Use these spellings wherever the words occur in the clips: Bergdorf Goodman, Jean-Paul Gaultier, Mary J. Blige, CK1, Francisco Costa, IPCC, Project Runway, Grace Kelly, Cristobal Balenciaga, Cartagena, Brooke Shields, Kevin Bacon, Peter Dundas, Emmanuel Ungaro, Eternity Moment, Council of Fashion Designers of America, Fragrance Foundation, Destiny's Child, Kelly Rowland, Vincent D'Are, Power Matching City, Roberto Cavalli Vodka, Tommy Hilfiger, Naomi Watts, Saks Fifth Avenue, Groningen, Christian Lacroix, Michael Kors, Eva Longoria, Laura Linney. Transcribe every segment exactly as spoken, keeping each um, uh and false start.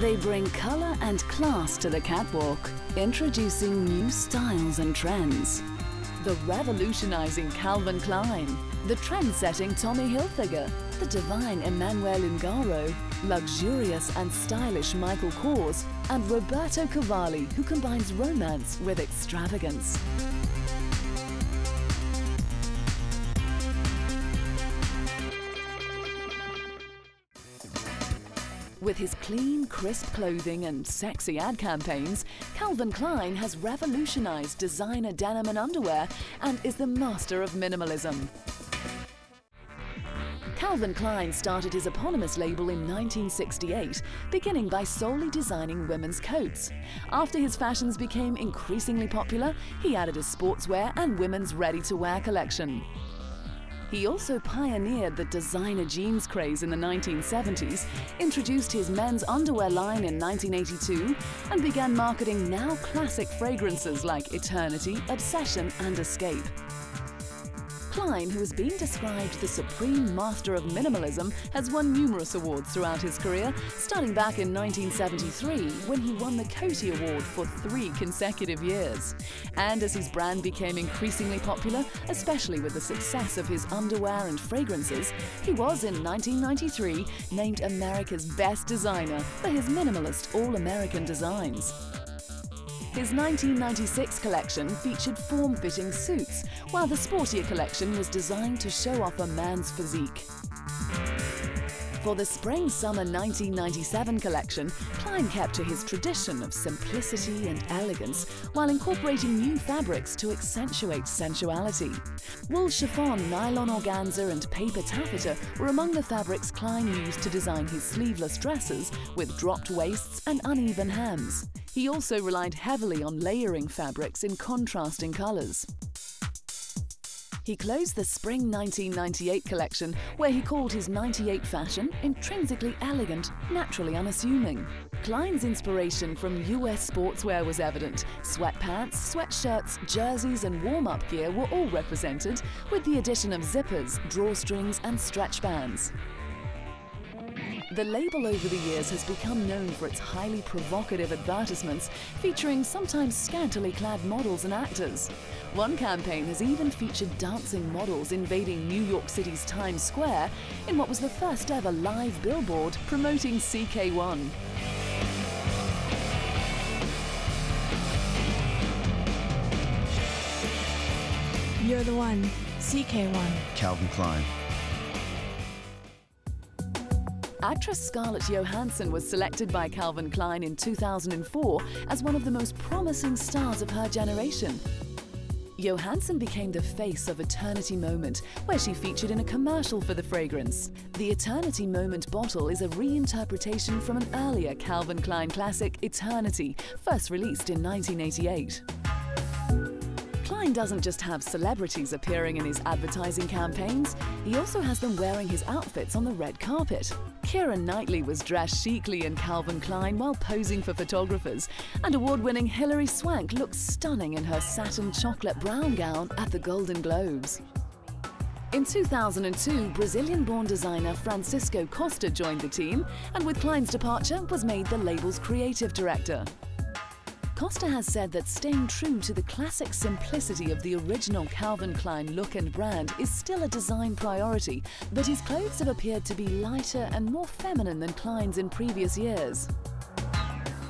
They bring color and class to the catwalk, introducing new styles and trends. The revolutionizing Calvin Klein, the trend-setting Tommy Hilfiger, the divine Emmanuel Ungaro, luxurious and stylish Michael Kors, and Roberto Cavalli, who combines romance with extravagance. With his clean, crisp clothing and sexy ad campaigns, Calvin Klein has revolutionized designer denim and underwear and is the master of minimalism. Calvin Klein started his eponymous label in nineteen sixty-eight, beginning by solely designing women's coats. After his fashions became increasingly popular, he added his sportswear and women's ready-to-wear collection. He also pioneered the designer jeans craze in the nineteen seventies, introduced his men's underwear line in nineteen eighty-two, and began marketing now classic fragrances like Eternity, Obsession, and Escape. Klein, who has been described the supreme master of minimalism, has won numerous awards throughout his career, starting back in nineteen seventy-three when he won the Coty Award for three consecutive years. And as his brand became increasingly popular, especially with the success of his underwear and fragrances, he was in nineteen ninety-three named America's Best Designer for his minimalist all-American designs. His nineteen ninety-six collection featured form-fitting suits, while the sportier collection was designed to show off a man's physique. For the spring-summer nineteen ninety-seven collection, Klein kept to his tradition of simplicity and elegance while incorporating new fabrics to accentuate sensuality. Wool chiffon, nylon organza and paper taffeta were among the fabrics Klein used to design his sleeveless dresses with dropped waists and uneven hems. He also relied heavily on layering fabrics in contrasting colors. He closed the spring nineteen ninety-eight collection, where he called his ninety-eight fashion intrinsically elegant, naturally unassuming. Klein's inspiration from U S sportswear was evident. Sweatpants, sweatshirts, jerseys and warm-up gear were all represented, with the addition of zippers, drawstrings and stretch bands. The label over the years has become known for its highly provocative advertisements featuring sometimes scantily clad models and actors. One campaign has even featured dancing models invading New York City's Times Square in what was the first ever live billboard promoting C K one. You're the one, C K one. Calvin Klein. Actress Scarlett Johansson was selected by Calvin Klein in two thousand four as one of the most promising stars of her generation. Johansson became the face of Eternity Moment, where she featured in a commercial for the fragrance. The Eternity Moment bottle is a reinterpretation from an earlier Calvin Klein classic, Eternity, first released in nineteen eighty-eight. Klein doesn't just have celebrities appearing in his advertising campaigns, he also has them wearing his outfits on the red carpet. Keira Knightley was dressed chicly in Calvin Klein while posing for photographers, and award-winning Hilary Swank looked stunning in her satin chocolate brown gown at the Golden Globes. In two thousand two, Brazilian-born designer Francisco Costa joined the team, and with Klein's departure was made the label's creative director. Costa has said that staying true to the classic simplicity of the original Calvin Klein look and brand is still a design priority, but his clothes have appeared to be lighter and more feminine than Klein's in previous years.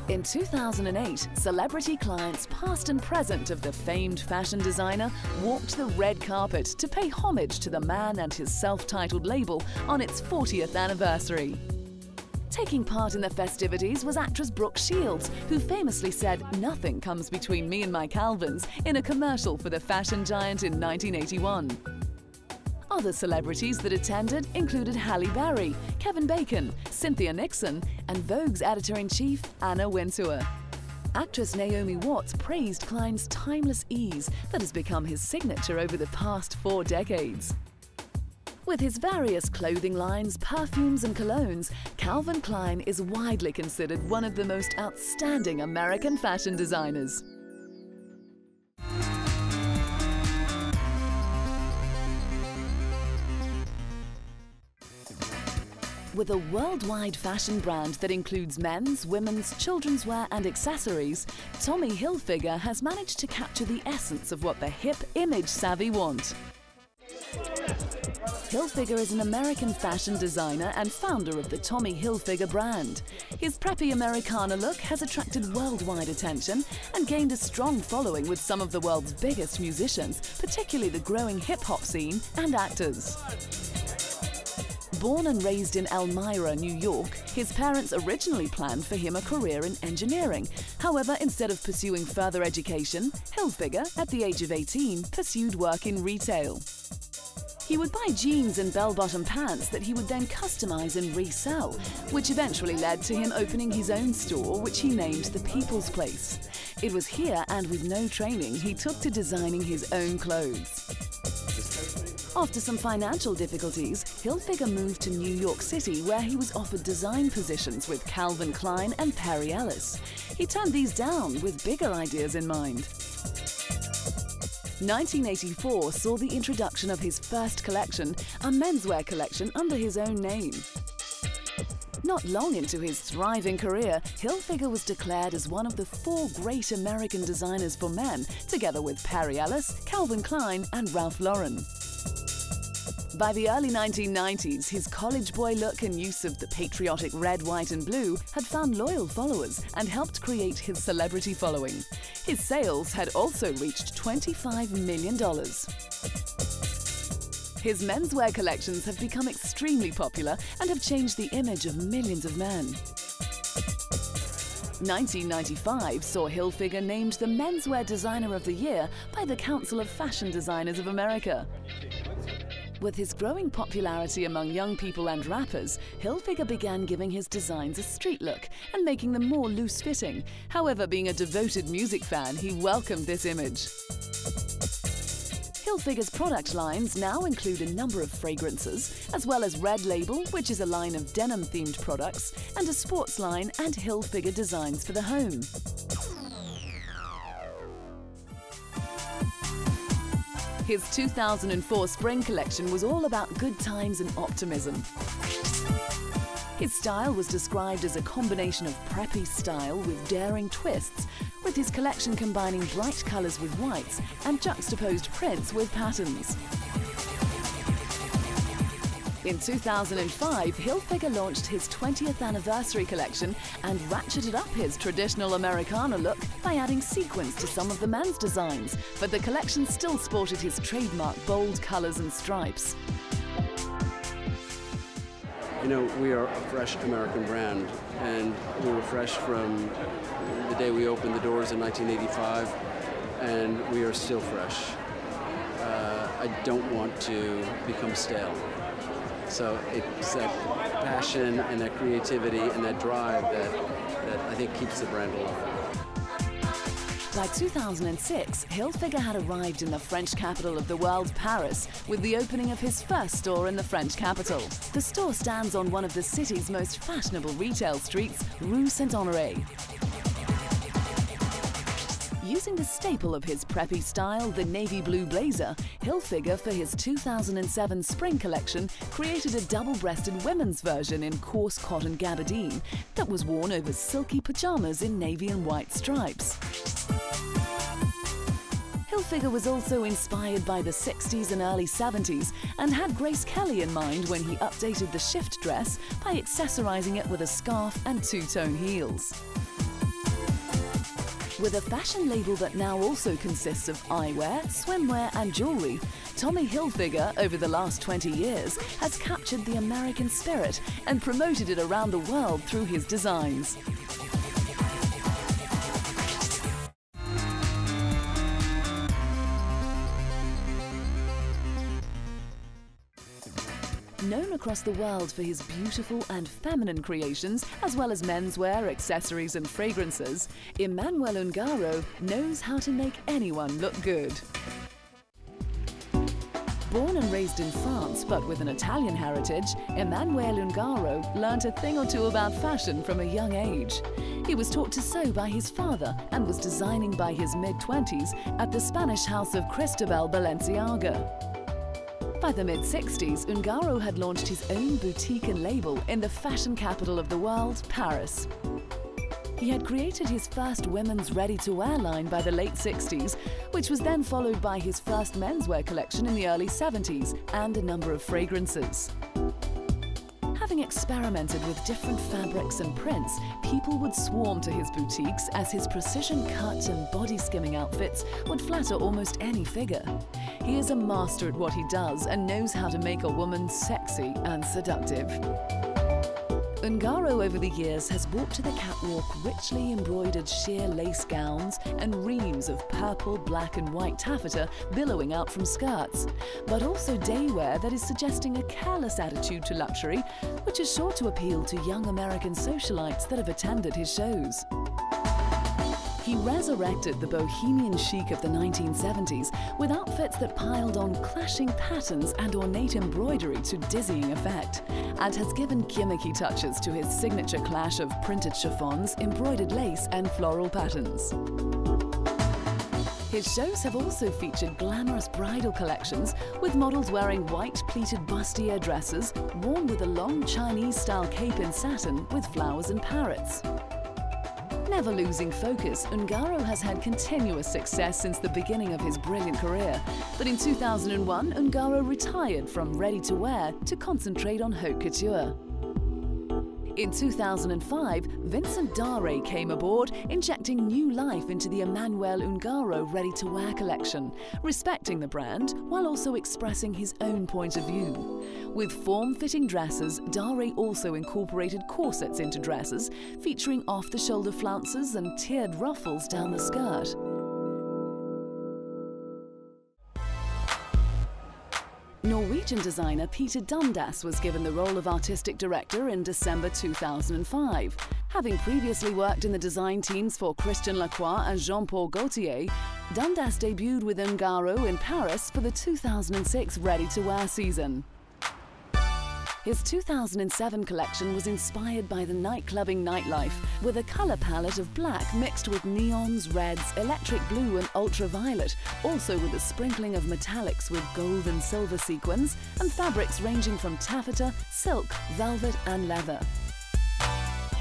In two thousand eight, celebrity clients past and present of the famed fashion designer walked the red carpet to pay homage to the man and his self-titled label on its fortieth anniversary. Taking part in the festivities was actress Brooke Shields, who famously said, "Nothing comes between me and my Calvins," in a commercial for the fashion giant in nineteen eighty-one. Other celebrities that attended included Halle Berry, Kevin Bacon, Cynthia Nixon, and Vogue's editor-in-chief, Anna Wintour. Actress Naomi Watts praised Klein's timeless ease that has become his signature over the past four decades. With his various clothing lines, perfumes and colognes, Calvin Klein is widely considered one of the most outstanding American fashion designers. With a worldwide fashion brand that includes men's, women's, children's wear and accessories, Tommy Hilfiger has managed to capture the essence of what the hip, image-savvy want. Hilfiger is an American fashion designer and founder of the Tommy Hilfiger brand. His preppy Americana look has attracted worldwide attention and gained a strong following with some of the world's biggest musicians, particularly the growing hip-hop scene, and actors. Born and raised in Elmira, New York, his parents originally planned for him a career in engineering. However, instead of pursuing further education, Hilfiger, at the age of eighteen, pursued work in retail. He would buy jeans and bell-bottom pants that he would then customize and resell, which eventually led to him opening his own store, which he named The People's Place. It was here, and with no training, he took to designing his own clothes. After some financial difficulties, Hilfiger moved to New York City, where he was offered design positions with Calvin Klein and Perry Ellis. He turned these down with bigger ideas in mind. nineteen eighty-four saw the introduction of his first collection, a menswear collection under his own name. Not long into his thriving career, Hilfiger was declared as one of the four great American designers for men, together with Perry Ellis, Calvin Klein and Ralph Lauren. By the early nineteen nineties, his college boy look and use of the patriotic red, white and blue had found loyal followers and helped create his celebrity following. His sales had also reached twenty-five million dollars. His menswear collections have become extremely popular and have changed the image of millions of men. nineteen ninety-five saw Hilfiger named the Menswear Designer of the Year by the Council of Fashion Designers of America. With his growing popularity among young people and rappers, Hilfiger began giving his designs a street look and making them more loose-fitting. However, being a devoted music fan, he welcomed this image. Hilfiger's product lines now include a number of fragrances, as well as Red Label, which is a line of denim-themed products, and a sports line and Hilfiger designs for the home. His two thousand four spring collection was all about good times and optimism. His style was described as a combination of preppy style with daring twists, with his collection combining bright colors with whites and juxtaposed prints with patterns. In two thousand five, Hilfiger launched his twentieth anniversary collection and ratcheted up his traditional Americana look by adding sequins to some of the men's designs, but the collection still sported his trademark bold colors and stripes. You know, we are a fresh American brand, and we were fresh from the day we opened the doors in nineteen eighty-five, and we are still fresh. Uh, I don't want to become stale. So it's that passion and that creativity and that drive that, that I think keeps the brand alive. By two thousand six, Hilfiger had arrived in the French capital of the world, Paris, with the opening of his first store in the French capital. The store stands on one of the city's most fashionable retail streets, Rue Saint-Honoré. Using the staple of his preppy style, the navy blue blazer, Hilfiger, for his two thousand seven spring collection, created a double-breasted women's version in coarse cotton gabardine that was worn over silky pajamas in navy and white stripes. Hilfiger was also inspired by the sixties and early seventies and had Grace Kelly in mind when he updated the shift dress by accessorizing it with a scarf and two-tone heels. With a fashion label that now also consists of eyewear, swimwear and jewellery, Tommy Hilfiger, over the last twenty years, has captured the American spirit and promoted it around the world through his designs. Known across the world for his beautiful and feminine creations, as well as menswear, accessories and fragrances, Emmanuel Ungaro knows how to make anyone look good. Born and raised in France, but with an Italian heritage, Emmanuel Ungaro learned a thing or two about fashion from a young age. He was taught to sew by his father and was designing by his mid-twenties at the Spanish house of Cristobal Balenciaga. By the mid sixties, Ungaro had launched his own boutique and label in the fashion capital of the world, Paris. He had created his first women's ready-to-wear line by the late sixties, which was then followed by his first menswear collection in the early seventies and a number of fragrances. Having experimented with different fabrics and prints, people would swarm to his boutiques as his precision-cut and body-skimming outfits would flatter almost any figure. He is a master at what he does and knows how to make a woman sexy and seductive. Ungaro over the years has brought to the catwalk richly embroidered sheer lace gowns and reams of purple, black and white taffeta billowing out from skirts, but also daywear that is suggesting a careless attitude to luxury, which is sure to appeal to young American socialites that have attended his shows. He resurrected the bohemian chic of the nineteen seventies with outfits that piled on clashing patterns and ornate embroidery to dizzying effect, and has given gimmicky touches to his signature clash of printed chiffons, embroidered lace and floral patterns. His shows have also featured glamorous bridal collections with models wearing white pleated bustier dresses worn with a long Chinese-style cape in satin with flowers and parrots. Never losing focus, Ungaro has had continuous success since the beginning of his brilliant career. But in two thousand one, Ungaro retired from ready-to-wear to concentrate on haute couture. In two thousand five, Vincent D'Are came aboard, injecting new life into the Emmanuel Ungaro ready-to-wear collection, respecting the brand while also expressing his own point of view. With form-fitting dresses, D'Are also incorporated corsets into dresses, featuring off-the-shoulder flounces and tiered ruffles down the skirt. Norwegian designer Peter Dundas was given the role of artistic director in December two thousand five. Having previously worked in the design teams for Christian Lacroix and Jean-Paul Gaultier, Dundas debuted with Ungaro in Paris for the two thousand six ready-to-wear season. His two thousand seven collection was inspired by the nightclubbing nightlife, with a colour palette of black mixed with neons, reds, electric blue and ultraviolet, also with a sprinkling of metallics with gold and silver sequins, and fabrics ranging from taffeta, silk, velvet and leather.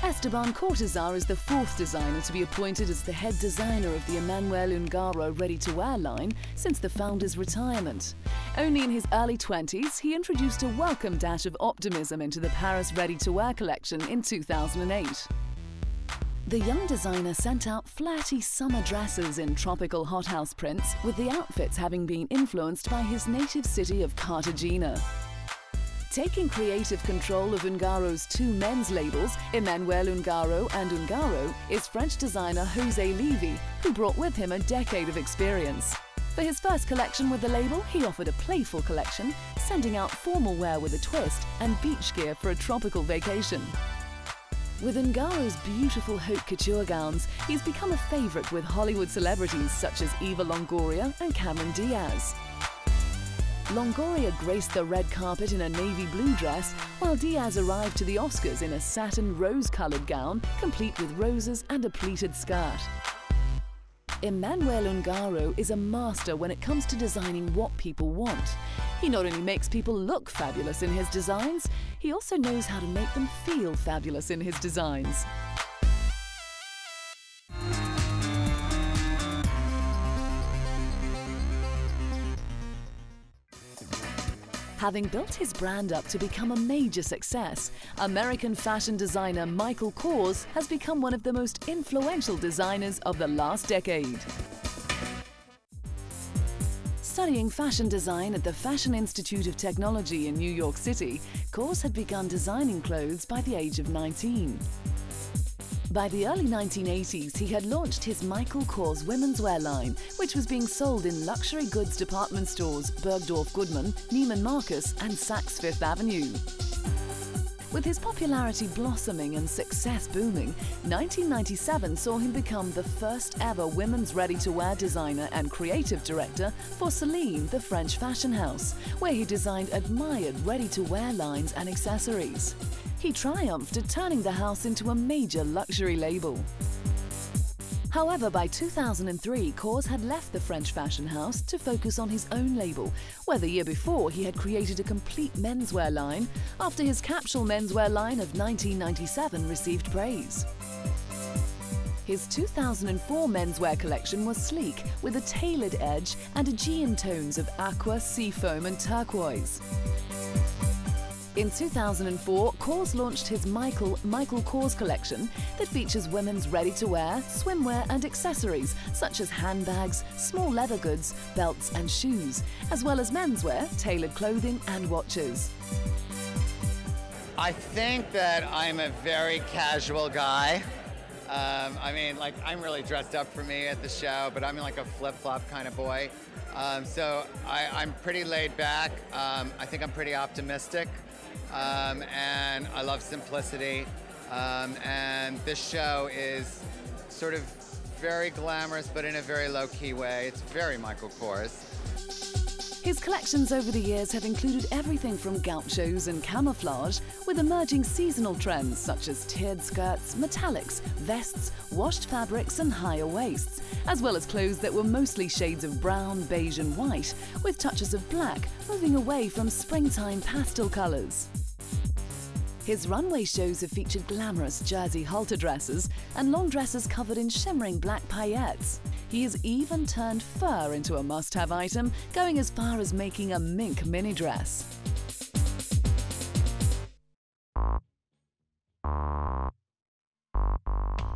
Esteban Cortazar is the fourth designer to be appointed as the head designer of the Emmanuel Ungaro ready-to-wear line since the founder's retirement. Only in his early twenties, he introduced a welcome dash of optimism into the Paris ready-to-wear collection in two thousand eight. The young designer sent out flirty summer dresses in tropical hothouse prints, with the outfits having been influenced by his native city of Cartagena. Taking creative control of Ungaro's two men's labels, Emmanuel Ungaro and Ungaro, is French designer José Levy, who brought with him a decade of experience. For his first collection with the label, he offered a playful collection, sending out formal wear with a twist and beach gear for a tropical vacation. With Ungaro's beautiful haute couture gowns, he's become a favorite with Hollywood celebrities such as Eva Longoria and Cameron Diaz. Longoria graced the red carpet in a navy blue dress, while Diaz arrived to the Oscars in a satin rose-colored gown, complete with roses and a pleated skirt. Emmanuel Ungaro is a master when it comes to designing what people want. He not only makes people look fabulous in his designs, he also knows how to make them feel fabulous in his designs. Having built his brand up to become a major success, American fashion designer Michael Kors has become one of the most influential designers of the last decade. Studying fashion design at the Fashion Institute of Technology in New York City, Kors had begun designing clothes by the age of nineteen. By the early nineteen eighties, he had launched his Michael Kors women's wear line, which was being sold in luxury goods department stores Bergdorf Goodman, Neiman Marcus and Saks Fifth Avenue. With his popularity blossoming and success booming, nineteen ninety-seven saw him become the first ever women's ready-to-wear designer and creative director for Celine, the French fashion house, where he designed admired ready-to-wear lines and accessories. He triumphed at turning the house into a major luxury label. However, by two thousand three, Kors had left the French fashion house to focus on his own label, where the year before he had created a complete menswear line after his capsule menswear line of nineteen ninety-seven received praise. His two thousand four menswear collection was sleek, with a tailored edge and Aegean tones of aqua, seafoam and turquoise. In two thousand four, Kors launched his Michael, Michael Kors collection that features women's ready-to-wear, swimwear and accessories such as handbags, small leather goods, belts and shoes, as well as menswear, tailored clothing and watches. I think that I'm a very casual guy. Um, I mean, like, I'm really dressed up for me at the show, but I'm like a flip-flop kind of boy. Um, so I, I'm pretty laid back. Um, I think I'm pretty optimistic. Um, and I love simplicity, um, and this show is sort of very glamorous but in a very low-key way. It's very Michael Kors. His collections over the years have included everything from gauchos and camouflage with emerging seasonal trends such as tiered skirts, metallics, vests, washed fabrics and higher waists, as well as clothes that were mostly shades of brown, beige and white, with touches of black, moving away from springtime pastel colours. His runway shows have featured glamorous jersey halter dresses and long dresses covered in shimmering black paillettes. He has even turned fur into a must-have item, going as far as making a mink mini dress.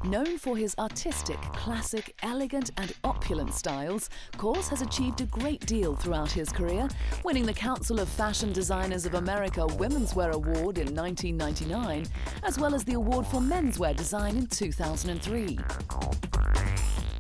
Known for his artistic, classic, elegant and opulent styles, Kors has achieved a great deal throughout his career, winning the Council of Fashion Designers of America Women's Wear Award in nineteen ninety-nine, as well as the award for menswear design in two thousand three.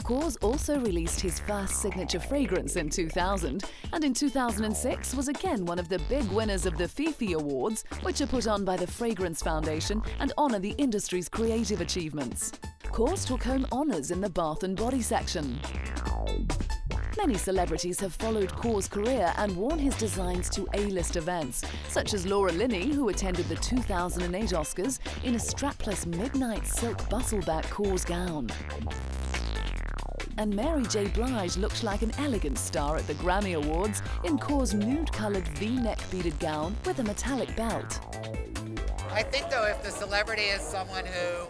Kors also released his first signature fragrance in two thousand, and in two thousand six was again one of the big winners of the Fifi Awards, which are put on by the Fragrance Foundation and honor the industry's creative achievements. Kors took home honors in the bath and body section. Many celebrities have followed Kors' career and worn his designs to A-list events, such as Laura Linney, who attended the two thousand eight Oscars in a strapless midnight silk bustleback Kors gown. And Mary J. Blige looked like an elegant star at the Grammy Awards in Kors' nude-coloured V-neck beaded gown with a metallic belt. I think, though, if the celebrity is someone who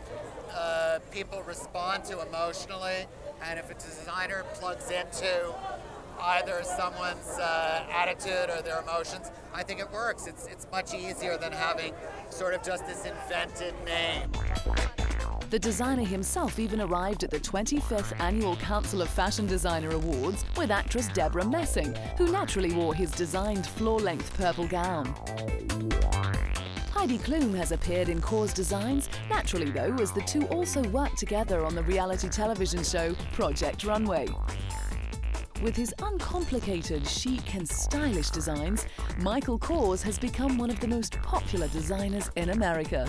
uh, people respond to emotionally, and if a designer plugs into either someone's uh, attitude or their emotions, I think it works. It's, it's much easier than having sort of just this invented name. The designer himself even arrived at the twenty-fifth Annual Council of Fashion Designer Awards with actress Deborah Messing, who naturally wore his designed floor-length purple gown. Heidi Klum has appeared in Kors designs, naturally though, as the two also worked together on the reality television show Project Runway. With his uncomplicated, chic and stylish designs, Michael Kors has become one of the most popular designers in America.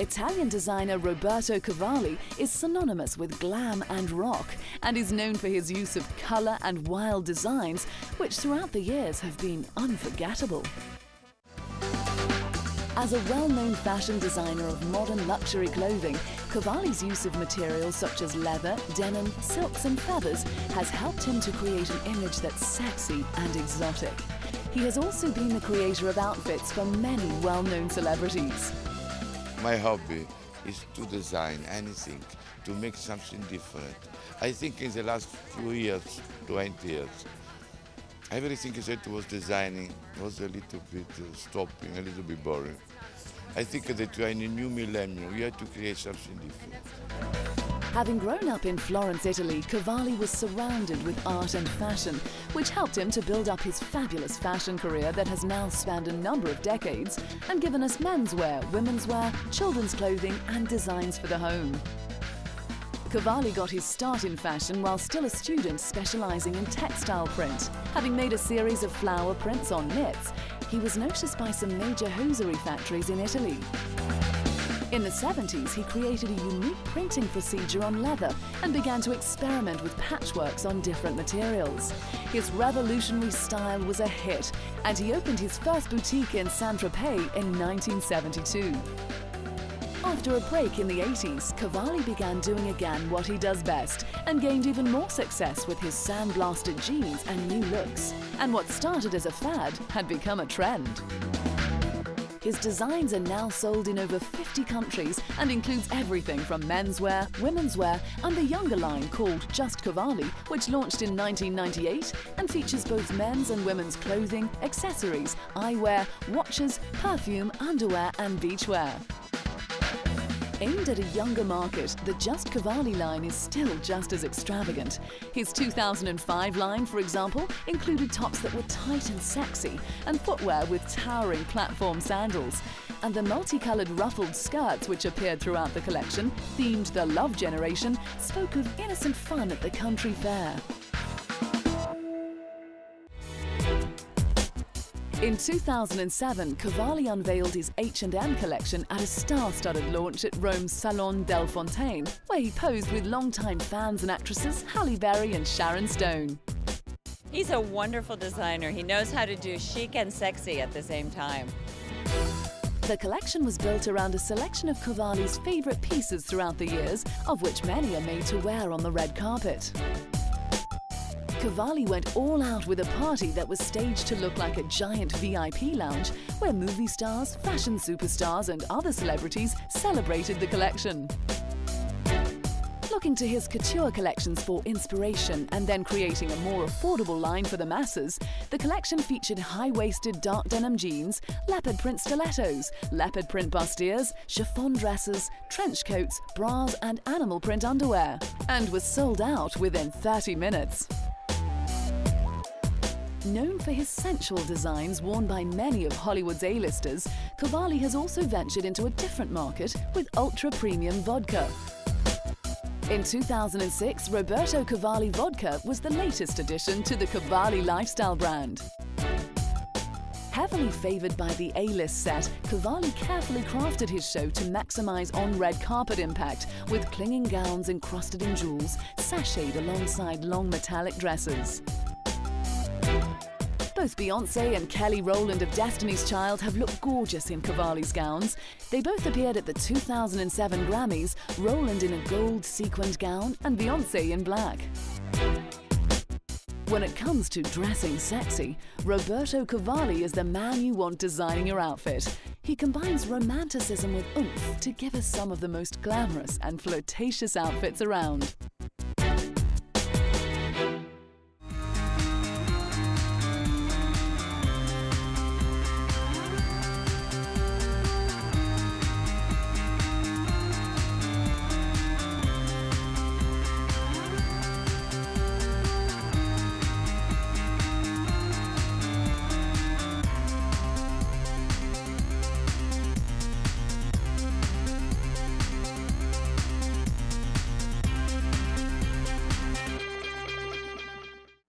Italian designer Roberto Cavalli is synonymous with glam and rock and is known for his use of colour and wild designs, which throughout the years have been unforgettable. As a well-known fashion designer of modern luxury clothing, Cavalli's use of materials such as leather, denim, silks and feathers has helped him to create an image that's sexy and exotic. He has also been the creator of outfits for many well-known celebrities. My hobby is to design anything, to make something different. I think in the last few years, twenty years, everything that was designing was a little bit stopping, a little bit boring. I think that we are in a new millennium, we have to create something different. Having grown up in Florence, Italy, Cavalli was surrounded with art and fashion, which helped him to build up his fabulous fashion career that has now spanned a number of decades and given us menswear, womenswear, children's clothing and designs for the home. Cavalli got his start in fashion while still a student specialising in textile print. Having made a series of flower prints on knits, he was noticed by some major hosiery factories in Italy. In the seventies, he created a unique printing procedure on leather and began to experiment with patchworks on different materials. His revolutionary style was a hit, and he opened his first boutique in Saint-Tropez in nineteen seventy-two. After a break in the eighties, Cavalli began doing again what he does best and gained even more success with his sandblasted jeans and new looks. And what started as a fad had become a trend. His designs are now sold in over fifty countries and includes everything from menswear, womenswear, and the younger line called Just Cavalli, which launched in nineteen ninety-eight and features both men's and women's clothing, accessories, eyewear, watches, perfume, underwear, and beachwear. Aimed at a younger market, the Just Cavalli line is still just as extravagant. His two thousand five line, for example, included tops that were tight and sexy, and footwear with towering platform sandals. And the multicolored ruffled skirts which appeared throughout the collection, themed the Love Generation, spoke of innocent fun at the country fair. In two thousand seven, Cavalli unveiled his H and M collection at a star-studded launch at Rome's Salon del Fontaine, where he posed with longtime fans and actresses Halle Berry and Sharon Stone. He's a wonderful designer. He knows how to do chic and sexy at the same time. The collection was built around a selection of Cavalli's favorite pieces throughout the years, of which many are made to wear on the red carpet. Cavalli went all out with a party that was staged to look like a giant V I P lounge where movie stars, fashion superstars and other celebrities celebrated the collection. Looking to his couture collections for inspiration and then creating a more affordable line for the masses, the collection featured high-waisted dark denim jeans, leopard print stilettos, leopard print bustiers, chiffon dresses, trench coats, bras and animal print underwear, and was sold out within thirty minutes. Known for his sensual designs worn by many of Hollywood's A-listers, Cavalli has also ventured into a different market with ultra-premium vodka. In two thousand six, Roberto Cavalli Vodka was the latest addition to the Cavalli lifestyle brand. Heavily favoured by the A-list set, Cavalli carefully crafted his show to maximise on-red carpet impact with clinging gowns encrusted in jewels, sashayed alongside long metallic dresses. Both Beyoncé and Kelly Rowland of Destiny's Child have looked gorgeous in Cavalli's gowns. They both appeared at the two thousand seven Grammys, Rowland in a gold sequined gown and Beyoncé in black. When it comes to dressing sexy, Roberto Cavalli is the man you want designing your outfit. He combines romanticism with oomph to give us some of the most glamorous and flirtatious outfits around.